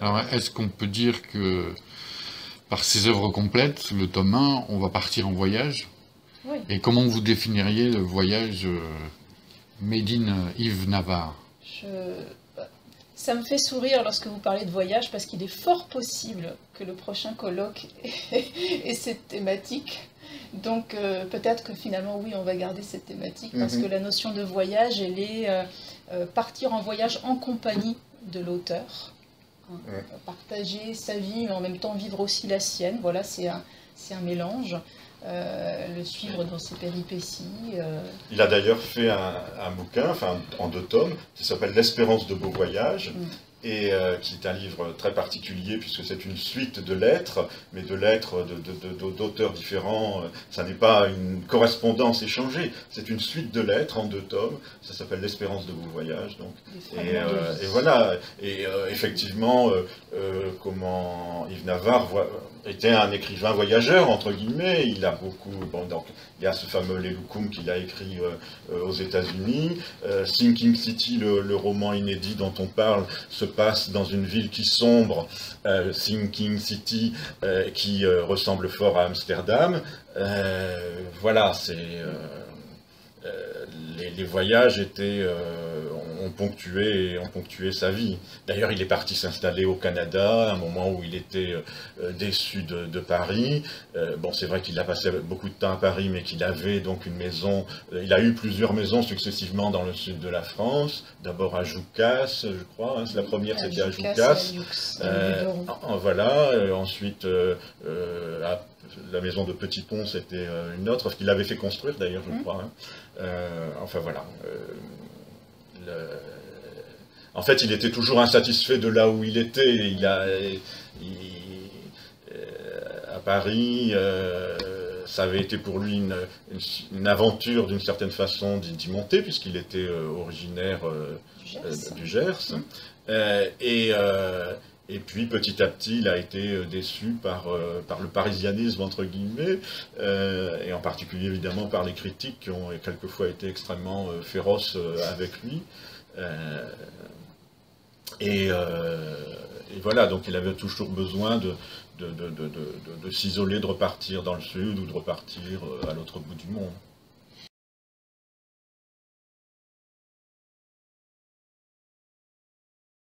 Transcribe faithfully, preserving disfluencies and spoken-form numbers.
Alors, est-ce qu'on peut dire que par ces œuvres complètes, le tome un, on va partir en voyage? Oui. Et comment vous définiriez le voyage euh, made in Yves Navarre? Je... Ça me fait sourire lorsque vous parlez de voyage, parce qu'il est fort possible que le prochain colloque ait cette thématique. Donc euh, peut-être que finalement, oui, on va garder cette thématique, parce mm-hmm. que la notion de voyage, elle est euh, euh, partir en voyage en compagnie de l'auteur. Hein, ouais. Partager sa vie, mais en même temps vivre aussi la sienne. Voilà, c'est un, c'est un mélange. Euh, le suivre dans ses péripéties. Euh... Il a d'ailleurs fait un, un bouquin, enfin en deux tomes, qui s'appelle L'espérance de beau voyage, mmh. et euh, qui est un livre très particulier puisque c'est une suite de lettres, mais de lettres d'auteurs différents. Ça n'est pas une correspondance échangée, c'est une suite de lettres en deux tomes. Ça s'appelle L'espérance de beau voyage. Donc, et, euh, et voilà. Et euh, effectivement, euh, euh, comment Yves Navarre voit. était un écrivain voyageur, entre guillemets. Il a beaucoup... Bon, donc, il y a ce fameux Leloukoum qu'il a écrit euh, aux États-Unis. Euh, Sinking City, le, le roman inédit dont on parle, se passe dans une ville qui sombre. Euh, Sinking City, euh, qui euh, ressemble fort à Amsterdam. Euh, voilà, c'est... Euh, euh, les, les voyages étaient... Euh, ont ponctué, ont ponctué sa vie. D'ailleurs, il est parti s'installer au Canada, à un moment où il était déçu de, de Paris. Euh, bon, c'est vrai qu'il a passé beaucoup de temps à Paris, mais qu'il avait donc une maison... Euh, il a eu plusieurs maisons successivement dans le sud de la France, d'abord à Joucas, je crois. Hein, la première, c'était à Joucas. Euh, voilà, euh, ensuite, euh, euh, à la maison de Petit Pont, c'était une autre, qu'il avait fait construire, d'ailleurs, je mmh. crois. Hein. Euh, enfin, voilà... Euh, En fait, il était toujours insatisfait de là où il était. Il a, il, à Paris, euh, ça avait été pour lui une, une aventure d'une certaine façon d'y monter, puisqu'il était euh, originaire euh, euh, du Gers. Euh, et, euh, et puis, petit à petit, il a été déçu par, euh, par le parisianisme, entre guillemets, euh, et en particulier, évidemment, par les critiques qui ont quelquefois été extrêmement euh, féroces euh, avec lui. Euh, et, euh, et voilà, donc il avait toujours besoin de, de, de, de, de, de, de s'isoler, de repartir dans le sud ou de repartir à l'autre bout du monde.